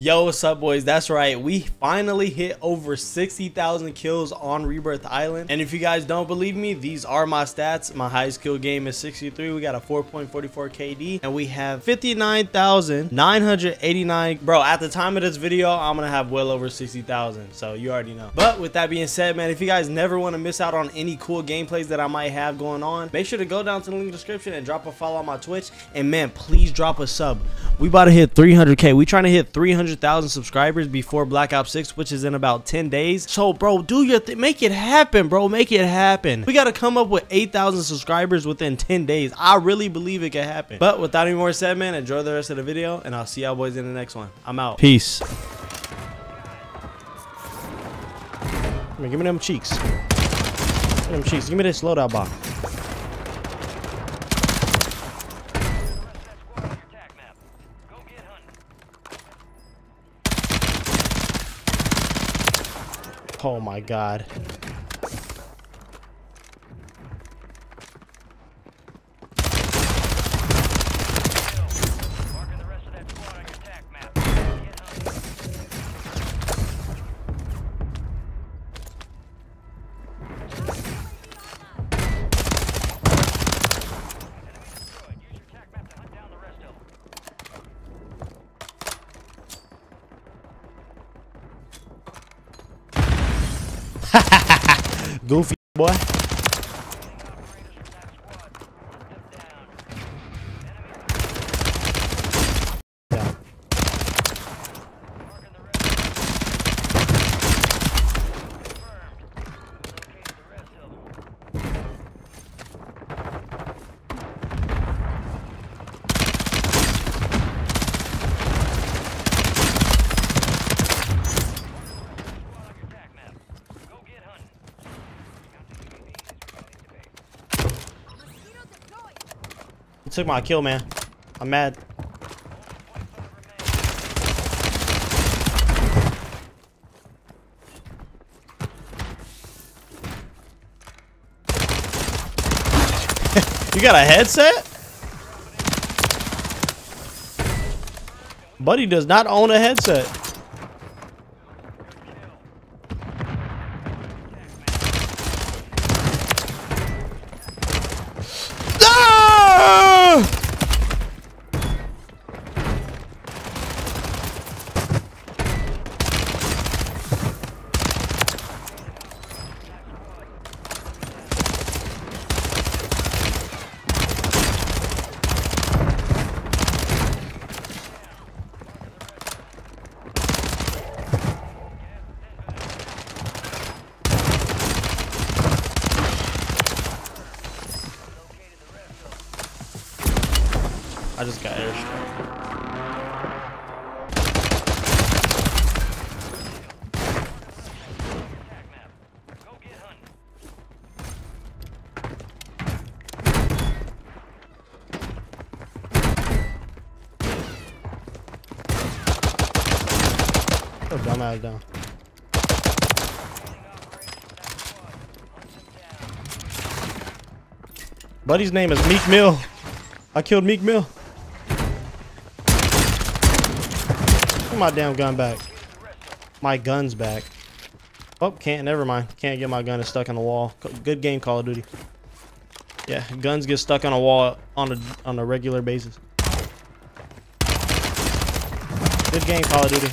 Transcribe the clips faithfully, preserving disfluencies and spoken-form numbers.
Yo, what's up, boys? That's right, we finally hit over sixty thousand kills on Rebirth Island. And if you guys don't believe me, these are my stats. My highest kill game is sixty-three. We got a four point four four K D and we have fifty-nine thousand nine hundred eighty-nine. Bro, at the time of this video, I'm gonna have well over sixty thousand, so you already know. But with that being said, man, if you guys never want to miss out on any cool gameplays that I might have going on, make sure to go down to the link in the description and drop a follow on my Twitch. And man, please drop a sub. We about to hit three hundred K. We trying to hit three hundred thousand subscribers before Black Ops six, which is in about ten days. So bro, do your thing, make it happen, bro. Make it happen. We got to come up with eight thousand subscribers within ten days. I really believe it can happen. But without any more said, man, enjoy the rest of the video and I'll see y'all boys in the next one. I'm out. Peace. Come here, give me them cheeks. Give me them cheeks. Give me this loadout box. Oh my god. Goofy boy. Yeah. He took my kill, man. I'm mad. You got a headset? Buddy does not own a headset. I just got airstrike. Oh, dumbass down. Buddy's name is Meek Mill. I killed Meek Mill. My damn gun back. My gun's back. Oh, can't. Never mind. Can't get my gun. It's stuck on the wall. Good game, Call of Duty. Yeah, guns get stuck on a wall on a on a regular basis. Good game, Call of Duty.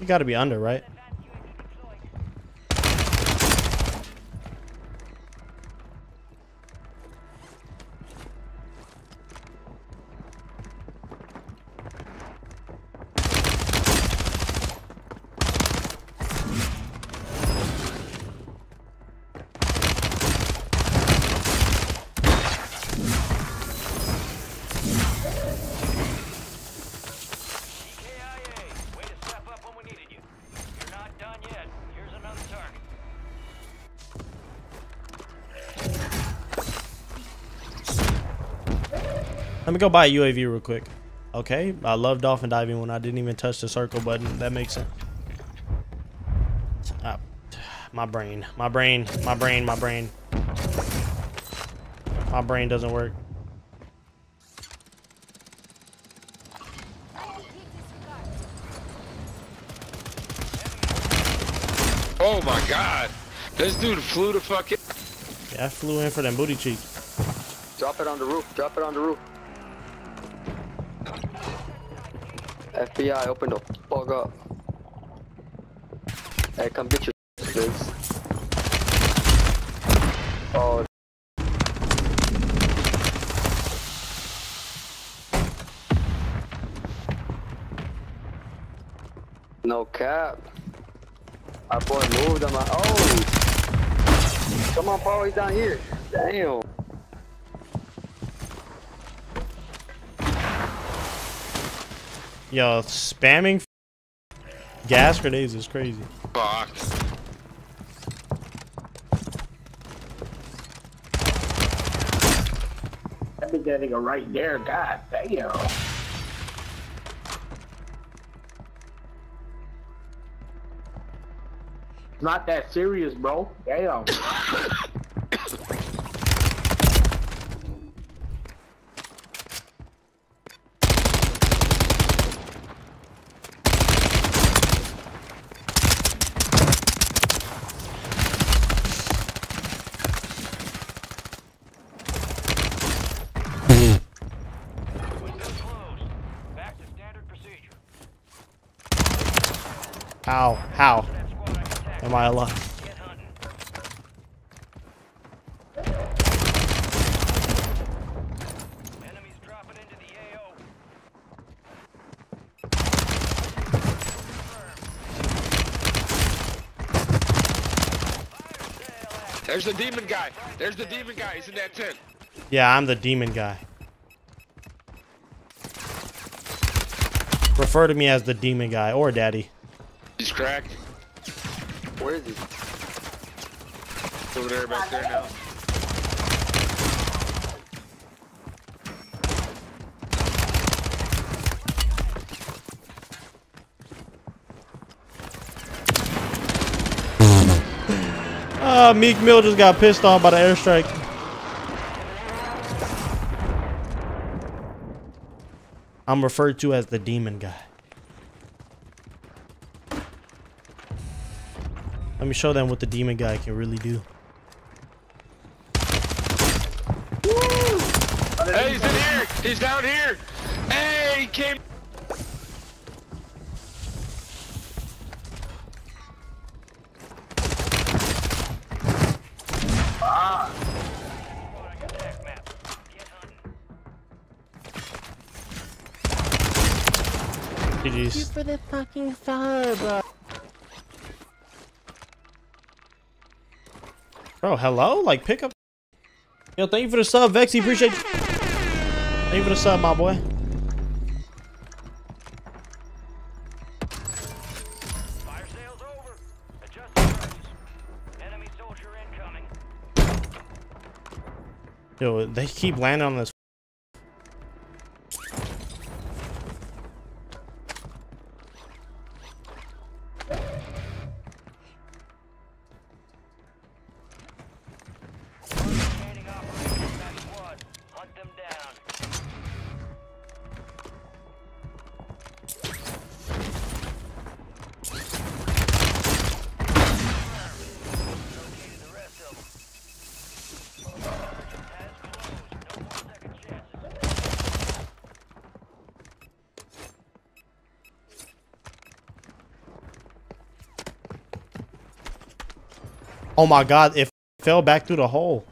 You gotta be under, right? Let me go buy a U A V real quick. Okay, I love dolphin diving when I didn't even touch the circle button. That makes sense. Uh, my brain, my brain, my brain, my brain. My brain doesn't work. Oh my God, this dude flew the fucking. Yeah, I flew in for them booty cheeks. Drop it on the roof. Drop it on the roof. F B I, open the fuck up. Hey, come get your dudes. Oh. No cap. Our boy moved on my oh. Come on, Paul, he's down here. Damn. Yo, spamming gas grenades is crazy. Fuck. That big nigga right there, god damn. It's not that serious, bro. Damn. How? How? Am I alive? Enemies dropping into the A O. There's the demon guy. There's the demon guy. He's in that tent. Yeah, I'm the demon guy. Refer to me as the demon guy or daddy. He's cracked. Where is he? He's over there, back there now. uh, Meek Mill just got pissed off by the airstrike. I'm referred to as the demon guy. Let me show them what the demon guy can really do. Woo! Hey, he's in here! He's down here! Hey, he came! Ah. Thank you for the fucking fire, bro. Bro, hello? Like, pick up. Yo, thank you for the sub, Vexy. Appreciate you. Thank you for the sub, my boy. Fire sales over. Adjust the price. Enemy soldier incoming. Yo, they keep landing on this. Oh my God, it fell back through the hole.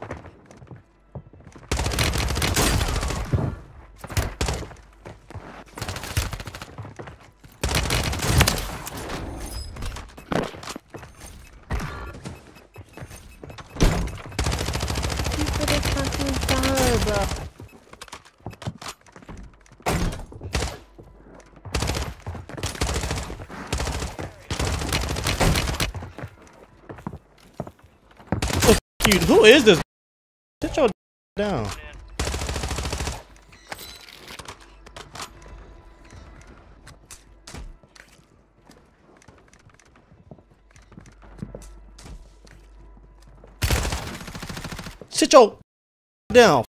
Who is this? Sit your down. Sit your down.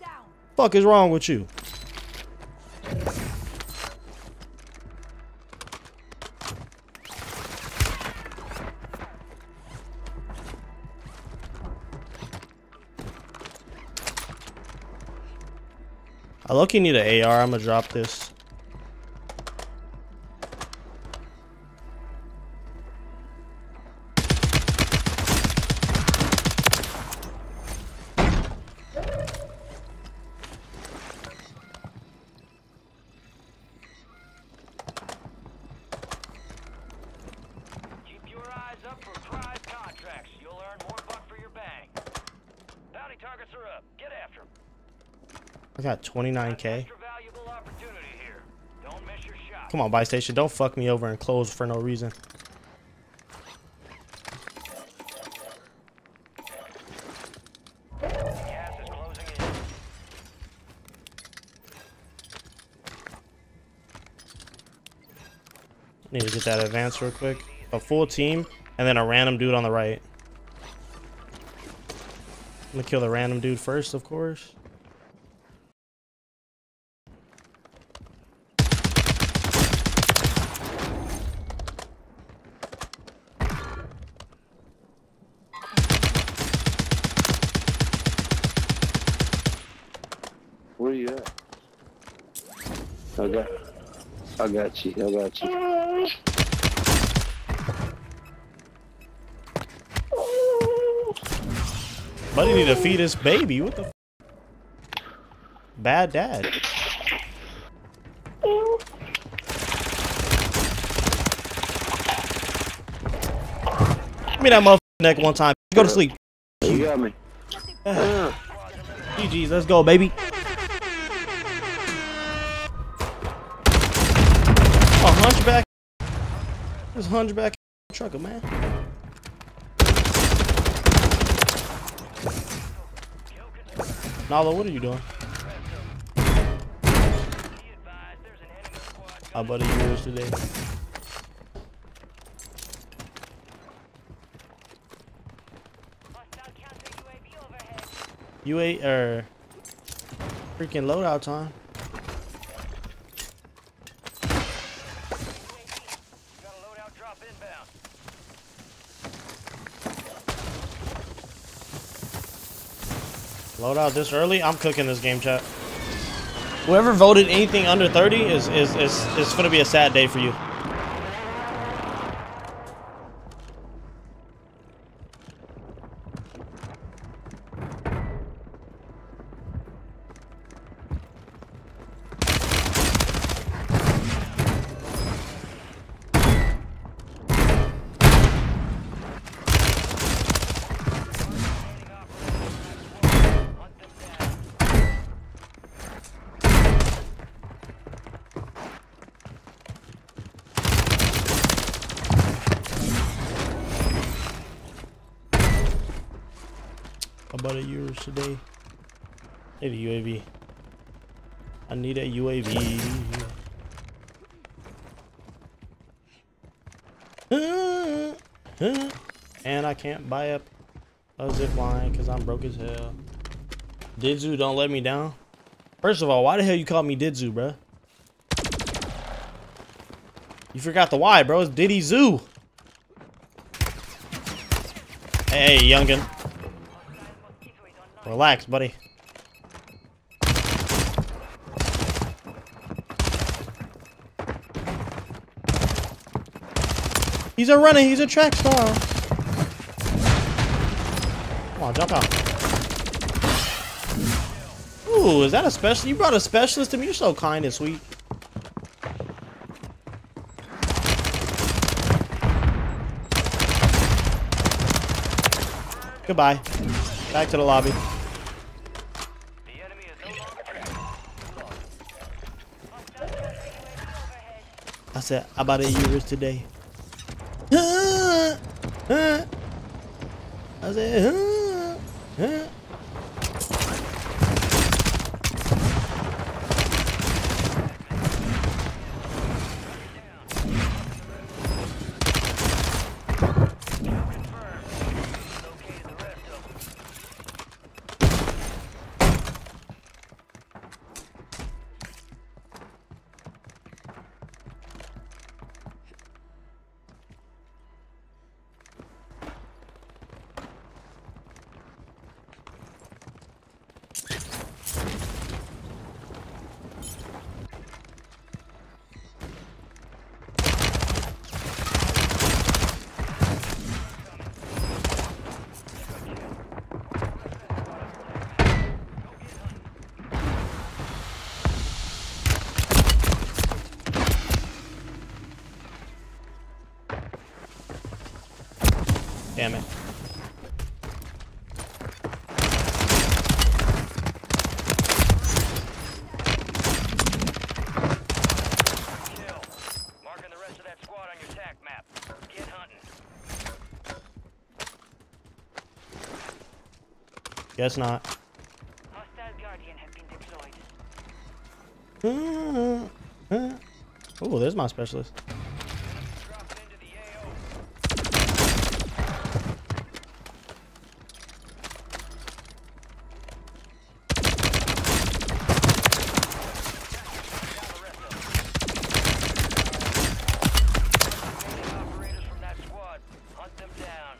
down. Fuck is wrong with you? I lucky need an A R. I'm gonna drop this. I got twenty-nine K. Come on, buy station. Don't fuck me over and close for no reason. Gas is closing in. Need to get that advance real quick. A full team and then a random dude on the right. I'm gonna kill the random dude first, of course. Where you at? I got, I got you. I got you. Buddy need to feed his baby. What the? F Bad dad. Give me that motherfucking neck one time. Go to sleep. You got me. Yeah. G G's. Let's go, baby. Hunchback, this hunchback trucker, man. Nala, what are you doing? How buddy yours today? You ate er freaking loadout time. Load out this early. I'm cooking this game, chat. Whoever voted anything under thirty is is is is gonna be a sad day for you. About a yours today. Need a U A V. I need a U A V. Uh, uh, and I can't buy up a zip line because I'm broke as hell. Didzu, don't let me down. First of all, why the hell you called me Didzu, bro? You forgot the why, bro. It's Diddy Zoo. Hey, youngin. Relax, buddy. He's a runner. He's a track star. Come on, jump out. Ooh, is that a specialist? You brought a specialist to me. You're so kind and sweet. Goodbye. Back to the lobby. I said, I bought a U A V today. I said, huh, huh. Damn it. Guess not. Hostile guardian have been deployed. Uh, uh, uh. Oh, there's my specialist. Dropping into the A O. Operators from that squad. Hunt them down.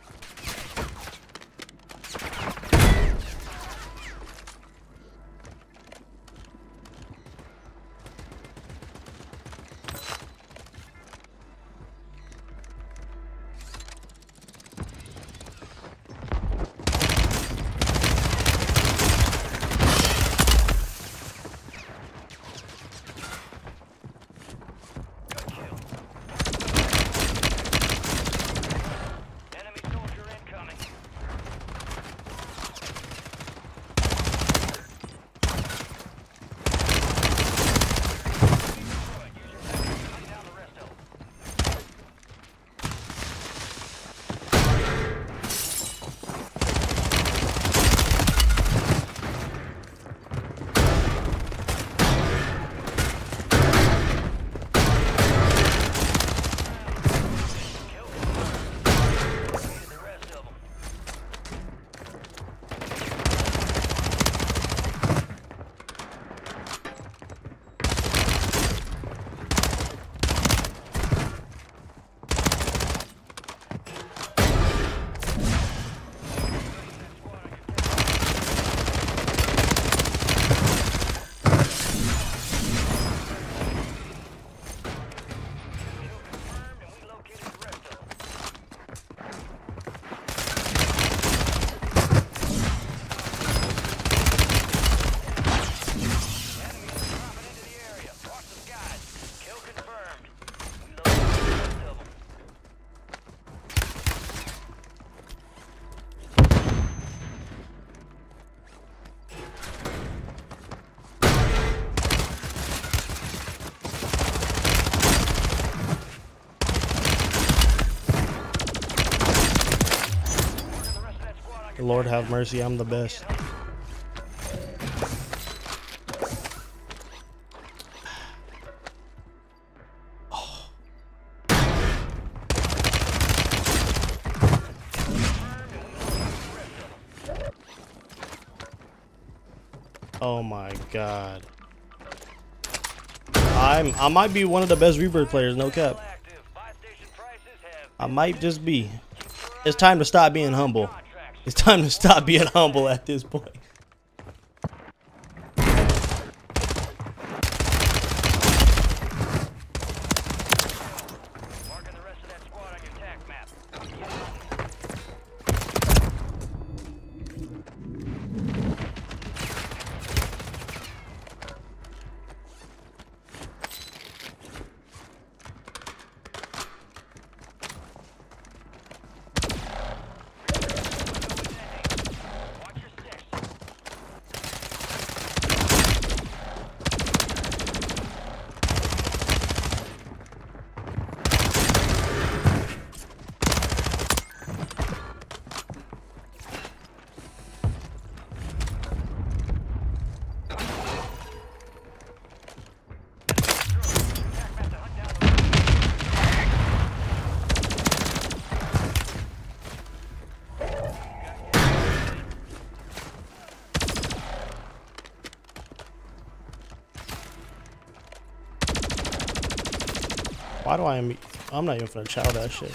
Lord have mercy, I'm the best. Oh. Oh my god. I'm I might be one of the best Rebirth players, no cap. I might just be. It's time to stop being humble. It's time to stop being humble at this point. Marking the rest of that squad on your attack map. Why do I am I'm not even gonna chow that shit.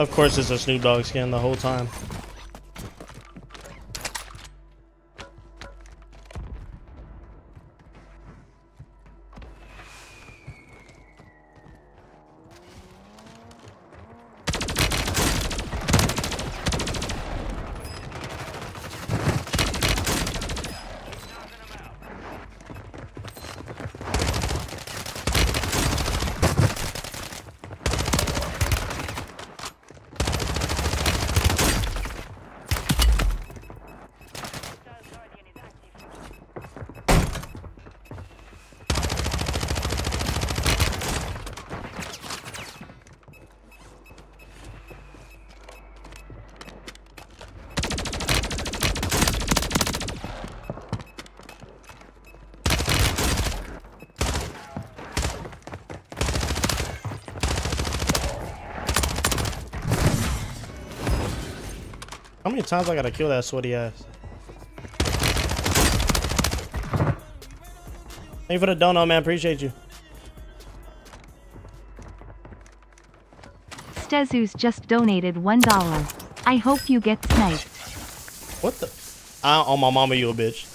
Of course it's a Snoop Dogg skin the whole time. How many times I gotta kill that sweaty ass? Thank you for the dono, man. Appreciate you. Stezu's just donated one dollar. I hope you get sniped. What the? I, oh my mama, you a bitch.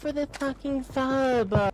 For the fucking sub.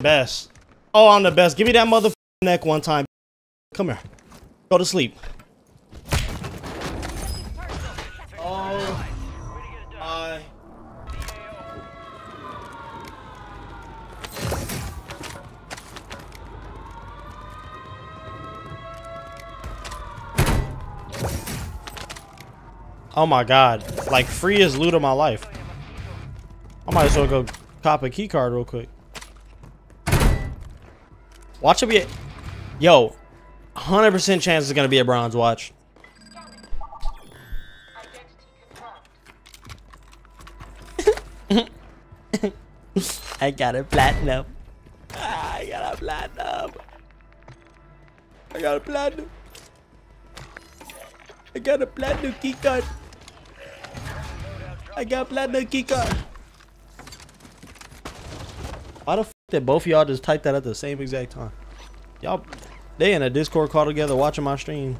Best. Oh, I'm the best. Give me that motherfucking neck one time. Come here. Go to sleep. Oh. I. Oh my God. Like, free is loot of my life. I might as well go cop a key card real quick. Watch will be a, yo, one hundred percent chance it's gonna be a bronze watch. I got a platinum. I got a platinum. I got a platinum. I got a platinum key card. I got a platinum key card. Why the f that both of y'all just typed that at the same exact time? Y'all, they in a Discord call together watching my stream.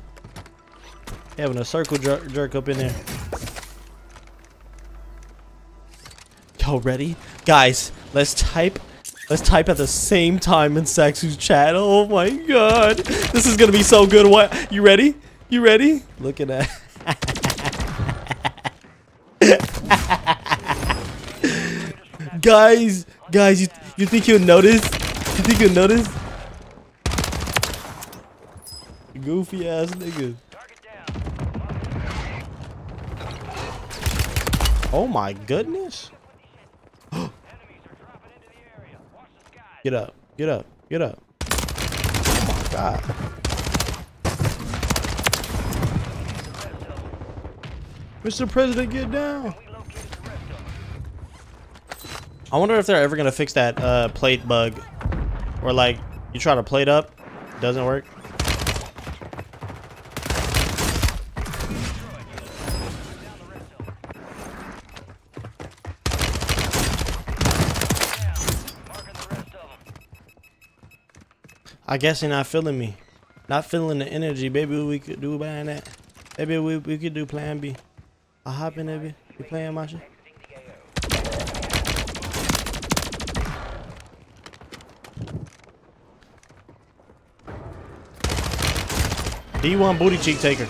Having a circle jer jerk up in there. Y'all ready? Guys, let's type. Let's type at the same time in Saxzu's chat. Oh my God. This is going to be so good. What? You ready? You ready? Look at that. Guys, guys, you... You think you'll notice? You think you'll notice? Goofy ass niggas. Oh my goodness. Get up. Get up. Get up. Oh my God. Mister President, get down. I wonder if they're ever gonna fix that uh, plate bug, or like you try to plate up, it doesn't work. I guess you're not feeling me. Not feeling the energy. Maybe we could do behind that. Maybe we, we could do plan B. I hop in there, bitch. You playing my shit? D one booty cheek taker.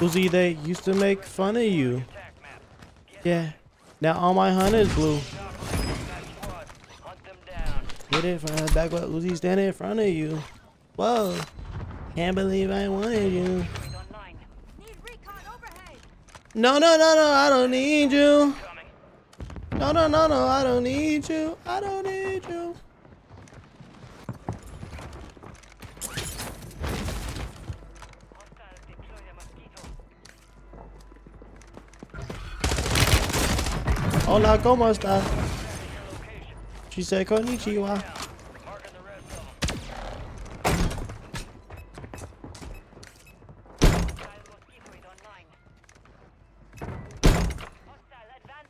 Uzi, they used to make fun of you. Yeah. Now all my hunt is blue. Get it from the back. Uzi standing in front of you. Whoa. Can't believe I wanted you. No, no, no, no, I don't need you. No, no, no, no, I don't need you. I don't need you. Hola, como esta? She said, konnichiwa.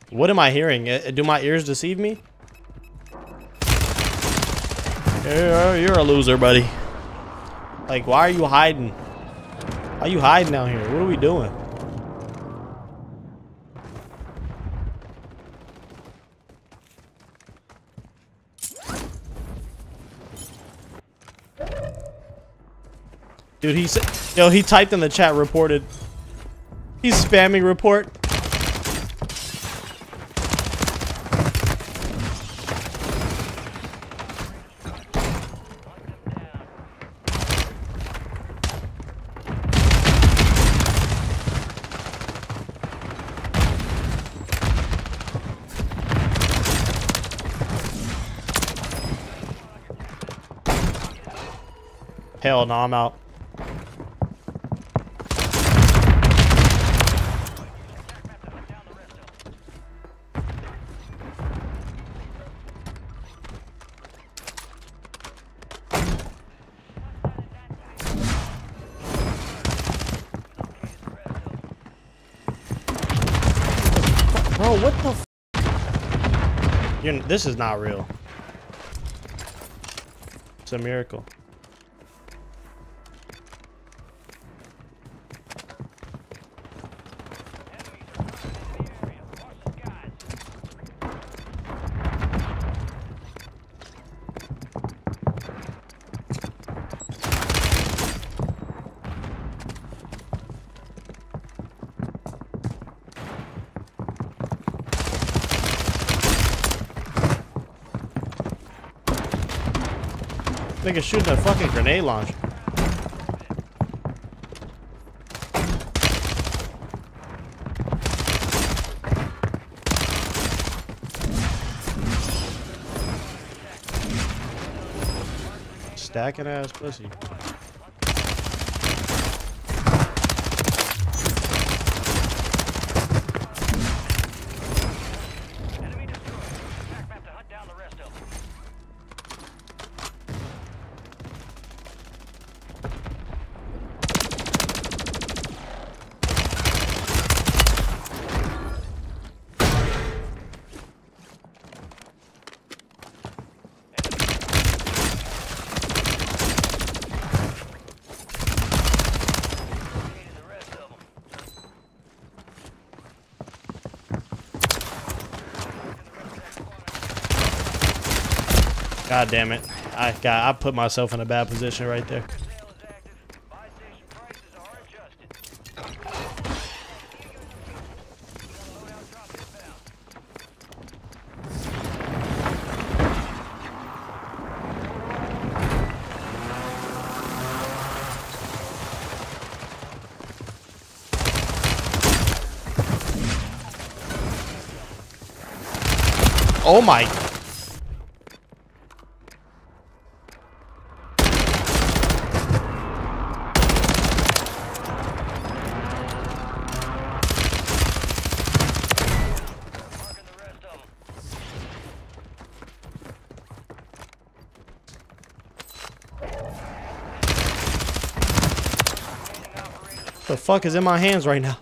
What am I hearing? Do my ears deceive me? You're a loser, buddy. Like, why are you hiding? Why are you hiding out here? What are we doing? Dude, he said, yo, he typed in the chat, reported. He's spamming report. Hell no, I'm out. This is not real. It's a miracle. Nigga shooting a fucking grenade launcher. Stacking ass pussy. God damn it. I got I put myself in a bad position right there. Oh my God. Fuck is in my hands right now.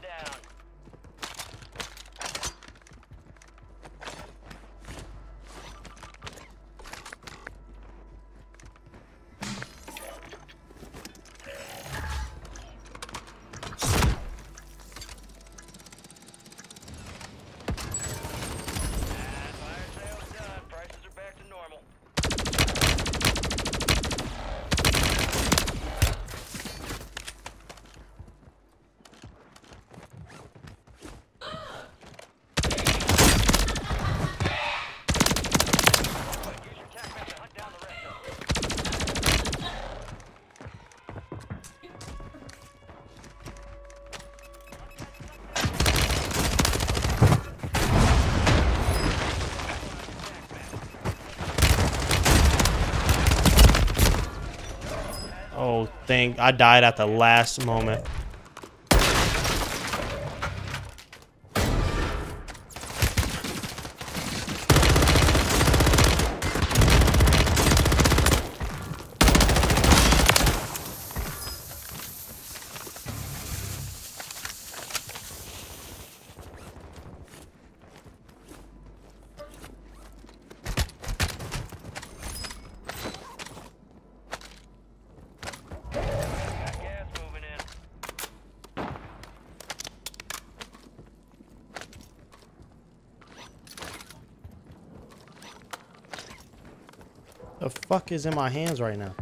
Oh, thank, I died at the last moment. The fuck is in my hands right now?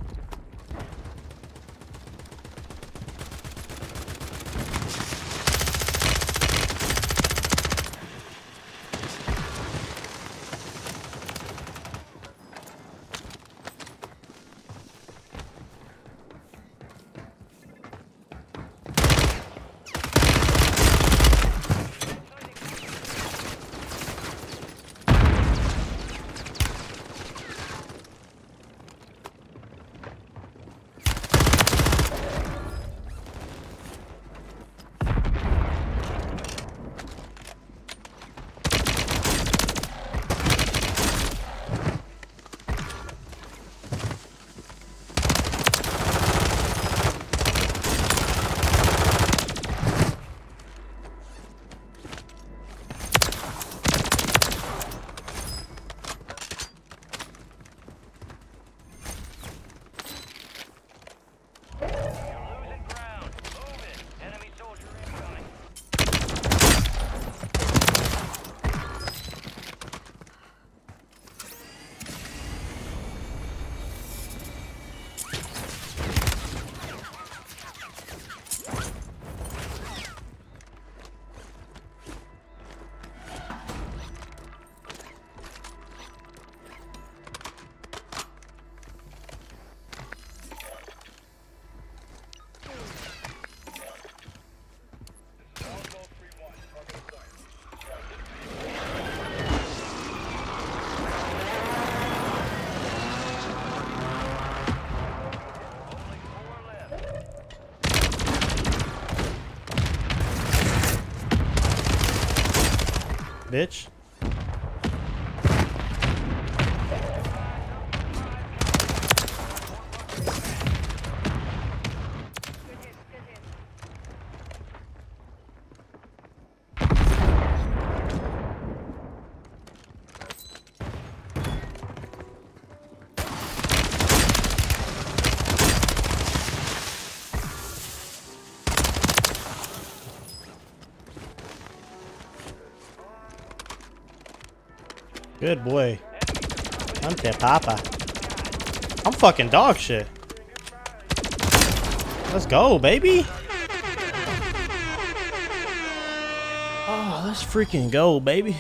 Bitch. Good boy. I'm the papa. I'm fucking dog shit. Let's go, baby. Oh, let's freaking go, baby.